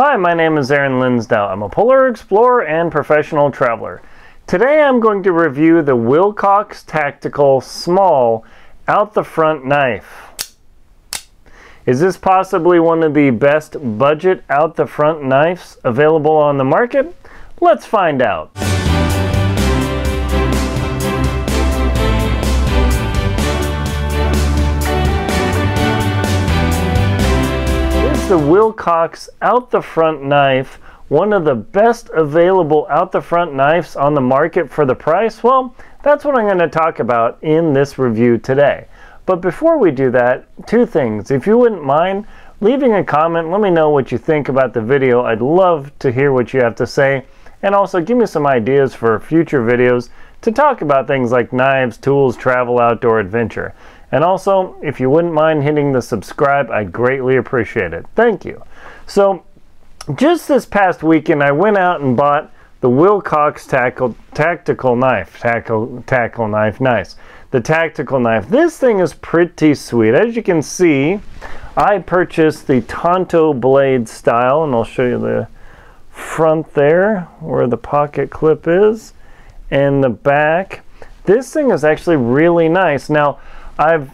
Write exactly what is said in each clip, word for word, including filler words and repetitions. Hi, my name is Aaron Linsdau. I'm a polar explorer and professional traveler. Today I'm going to review the Wilcox Tactical Small Out the Front Knife. Is this possibly one of the best budget out the front knives available on the market? Let's find out. The Wilcox out the front knife, one of the best available out the front knives on the market for the price. Well, that's what I'm going to talk about in this review today. But before we do that, two things. If you wouldn't mind leaving a comment, let me know what you think about the video. I'd love to hear what you have to say, and also give me some ideas for future videos to talk about things like knives, tools, travel, outdoor adventure. And also, if you wouldn't mind hitting the subscribe, I'd greatly appreciate it. Thank you. So, just this past weekend, I went out and bought the Wilcox Tactical, tactical Knife. Tackle, tackle knife, nice. The tactical knife. This thing is pretty sweet. As you can see, I purchased the Tonto blade style, and I'll show you the front there, where the pocket clip is, and the back. This thing is actually really nice. Now, I've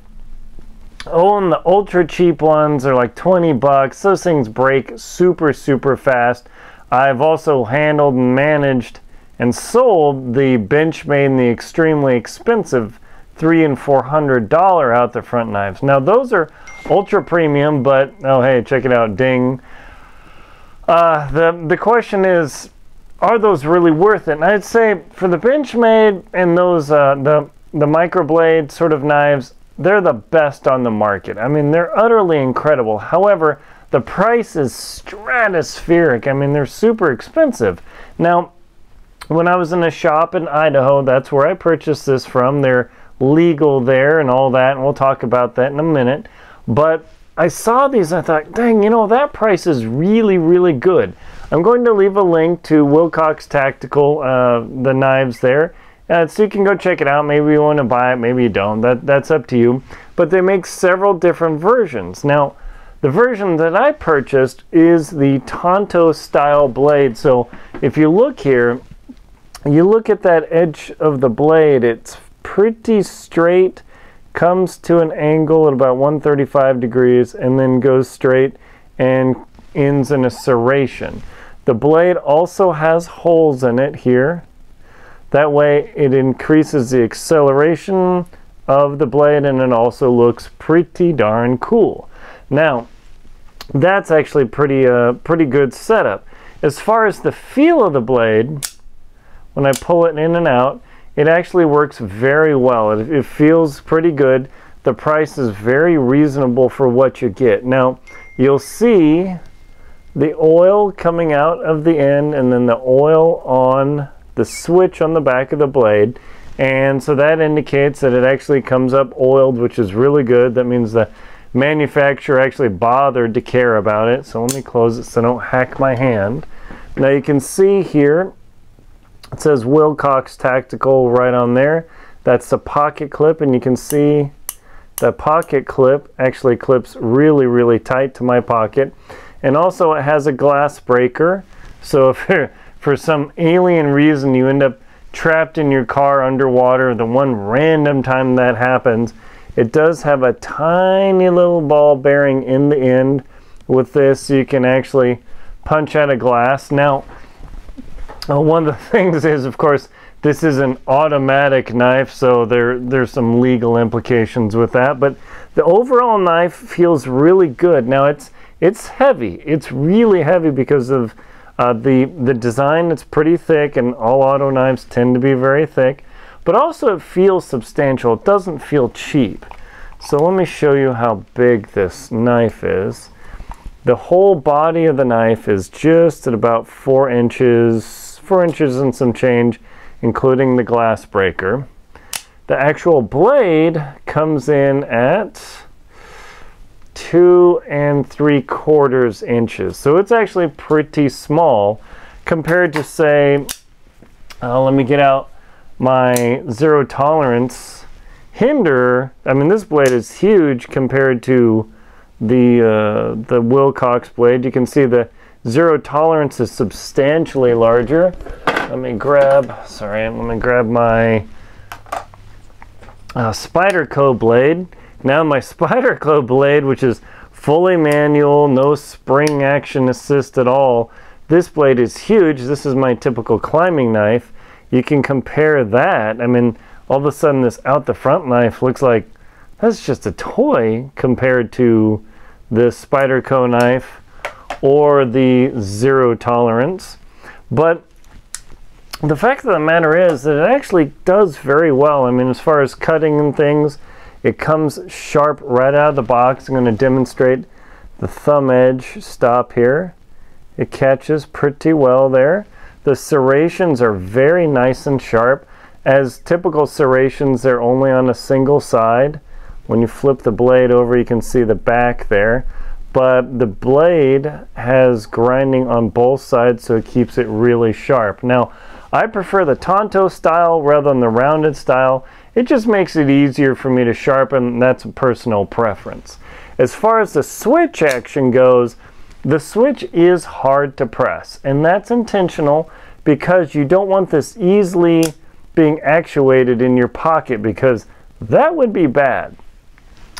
owned the ultra cheap ones. They're like twenty bucks. Those things break super, super fast. I've also handled, managed, and sold the Benchmade and the extremely expensive three and four hundred dollar out the front knives. Now those are ultra premium, but oh hey, check it out, ding. Uh, the the question is, are those really worth it? And I'd say for the Benchmade and those uh, the The microblade sort of knives, they're the best on the market. I mean, they're utterly incredible. However, the price is stratospheric. I mean, they're super expensive. Now, when I was in a shop in Idaho, that's where I purchased this from. They're legal there and all that, and we'll talk about that in a minute. But I saw these and I thought, dang, you know, that price is really, really good. I'm going to leave a link to Wilcox Tactical, uh, the knives there. Uh, so you can go check it out. Maybe you want to buy it, maybe you don't. That, that's up to you. But they make several different versions. Now, the version that I purchased is the Tonto style blade. So if you look here, you look at that edge of the blade, it's pretty straight, comes to an angle at about one thirty-five degrees, and then goes straight and ends in a serration. The blade also has holes in it here. That way it increases the acceleration of the blade, and it also looks pretty darn cool. Now, that's actually pretty uh, pretty good setup. As far as the feel of the blade, when I pull it in and out, it actually works very well. It, it feels pretty good. The price is very reasonable for what you get. Now, you'll see the oil coming out of the end, and then the oil on the switch on the back of the blade, and so that indicates that it actually comes up oiled, which is really good. That means the manufacturer actually bothered to care about it. So let me close it so I don't hack my hand. Now you can see here it says Wilcox Tactical right on there. That's the pocket clip, and you can see the pocket clip actually clips really, really tight to my pocket. And also it has a glass breaker, so if you're for some alien reason you end up trapped in your car underwater, the one random time that happens, it does have a tiny little ball bearing in the end with this, so you can actually punch out a glass. Now, one of the things is, of course, this is an automatic knife, so there, there's some legal implications with that, but the overall knife feels really good. Now, it's, it's heavy. It's really heavy because of Uh, the, the design. It's pretty thick, and all auto knives tend to be very thick, but also it feels substantial. It doesn't feel cheap. So let me show you how big this knife is. The whole body of the knife is just at about four inches, four inches and some change, including the glass breaker. The actual blade comes in at two and three quarters inches. So it's actually pretty small compared to, say, uh, let me get out my Zero Tolerance Hinderer. I mean, this blade is huge compared to the, uh, the Wilcox blade. You can see the Zero Tolerance is substantially larger. Let me grab, sorry, let me grab my uh, Spyderco blade. Now my Spyderco blade, which is fully manual, no spring action assist at all. This blade is huge. This is my typical climbing knife. You can compare that. I mean, all of a sudden this out the front knife looks like that's just a toy compared to this Spyderco knife or the Zero Tolerance. But the fact of the matter is that it actually does very well. I mean, as far as cutting and things, it comes sharp right out of the box. I'm going to demonstrate the thumb edge stop here. It catches pretty well there. The serrations are very nice and sharp. As typical serrations, they're only on a single side. When you flip the blade over, you can see the back there. But the blade has grinding on both sides, so it keeps it really sharp. Now, I prefer the Tonto style rather than the rounded style. It just makes it easier for me to sharpen. That's a personal preference. As far as the switch action goes, the switch is hard to press, and that's intentional because you don't want this easily being actuated in your pocket, because that would be bad.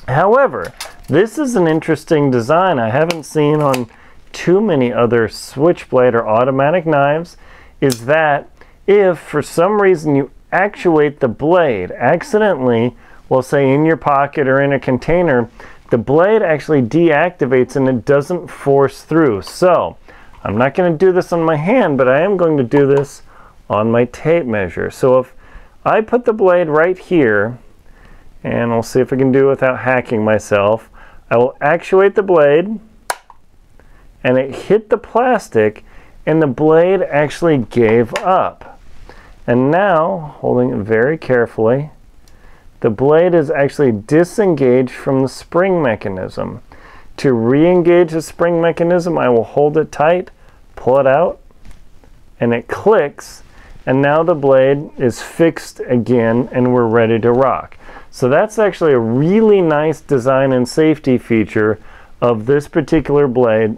However, this is an interesting design I haven't seen on too many other switchblade or automatic knives, is that if for some reason you actuate the blade accidentally, we'll say in your pocket or in a container, the blade actually deactivates and it doesn't force through. So I'm not going to do this on my hand, but I am going to do this on my tape measure. So if I put the blade right here, and we'll see if I can do it without hacking myself, I will actuate the blade and it hit the plastic and the blade actually gave up. And now, holding it very carefully, the blade is actually disengaged from the spring mechanism. To re-engage the spring mechanism, I will hold it tight, pull it out, and it clicks, and now the blade is fixed again and we're ready to rock. So that's actually a really nice design and safety feature of this particular blade,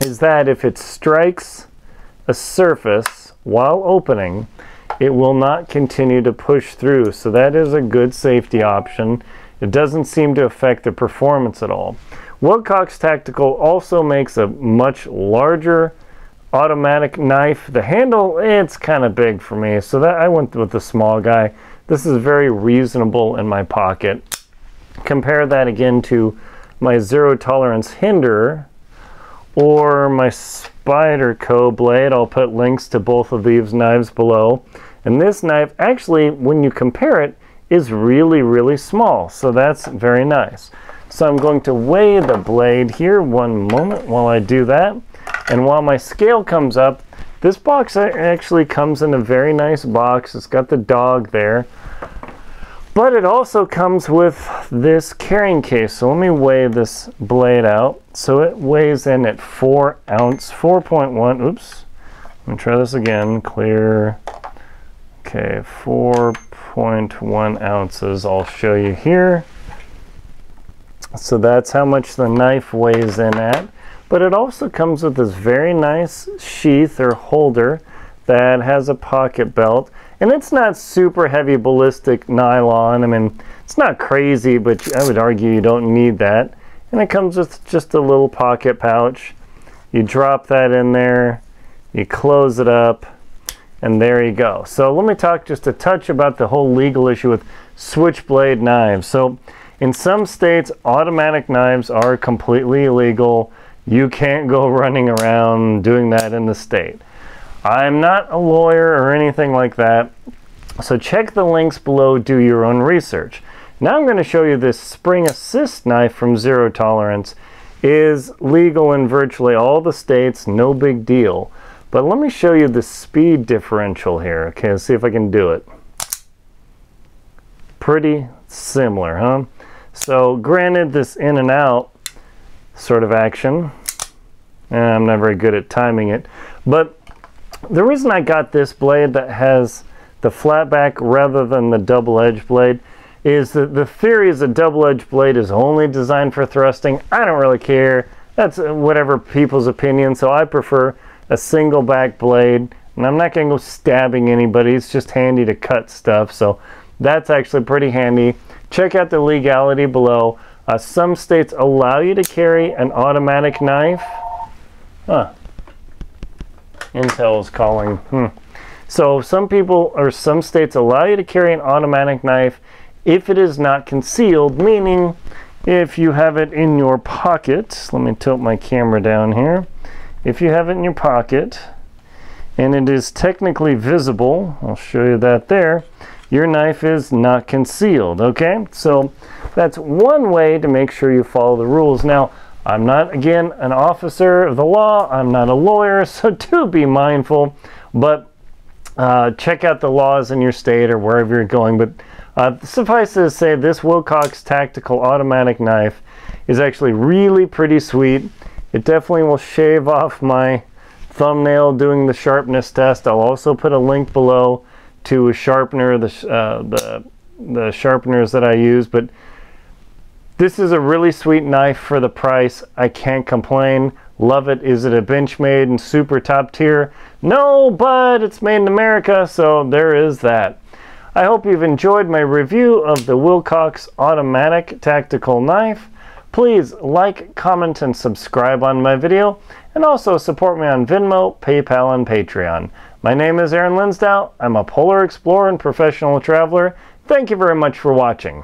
is that if it strikes a surface while opening, it will not continue to push through. So that is a good safety option. It doesn't seem to affect the performance at all. Wilcox Tactical also makes a much larger automatic knife. The handle, it's kind of big for me, so that I went with the small guy. This is very reasonable in my pocket. Compare that again to my Zero Tolerance Hinderer or my Spyderco blade. I'll put links to both of these knives below. And this knife, actually, when you compare it, is really, really small. So that's very nice. So I'm going to weigh the blade here. One moment while I do that. And while my scale comes up, this box actually comes in a very nice box. It's got the dog there. But it also comes with this carrying case. So let me weigh this blade out. So it weighs in at four ounce, four point one, oops. Let me try this again, clear. Okay, four point one ounces, I'll show you here. So that's how much the knife weighs in at. But it also comes with this very nice sheath or holder that has a pocket belt. And it's not super heavy ballistic nylon. I mean, it's not crazy, but I would argue you don't need that. And it comes with just a little pocket pouch. You drop that in there, you close it up, and there you go. So let me talk just a touch about the whole legal issue with switchblade knives. So in some states, automatic knives are completely illegal. You can't go running around doing that in the state. I'm not a lawyer or anything like that, so check the links below, do your own research. Now I'm going to show you this spring assist knife from Zero Tolerance. It is legal in virtually all the states, no big deal. But let me show you the speed differential here. Okay, let's see if I can do it. Pretty similar, huh? So granted, this in and out sort of action, and I'm not very good at timing it, but the reason I got this blade that has the flat back rather than the double-edged blade is that the theory is a double-edged blade is only designed for thrusting. I don't really care. that's whatever people's opinion. So I prefer a single back blade, and I'm not going to go stabbing anybody. It's just handy to cut stuff, so that's actually pretty handy. Check out the legality below. Uh, some states allow you to carry an automatic knife. Huh. Intel is calling. Hmm. So some people or some states allow you to carry an automatic knife if it is not concealed, meaning if you have it in your pocket. Let me tilt my camera down here. If you have it in your pocket and it is technically visible, I'll show you that there, your knife is not concealed, okay? So that's one way to make sure you follow the rules. Now, I'm not, again, an officer of the law. I'm not a lawyer, so do be mindful, but uh, check out the laws in your state or wherever you're going. But uh, suffice to say, this Wilcox Tactical automatic knife is actually really pretty sweet. It definitely will shave off my thumbnail doing the sharpness test. I'll also put a link below to a sharpener, the, uh, the, the sharpeners that I use. But this is a really sweet knife for the price. I can't complain. Love it. Is it a Benchmade and super top tier? No, but it's made in America, so there is that. I hope you've enjoyed my review of the Wilcox Automatic Tactical Knife. Please like, comment, and subscribe on my video, and also support me on Venmo, PayPal, and Patreon. My name is Aaron Linsdau. I'm a polar explorer and professional traveler. Thank you very much for watching.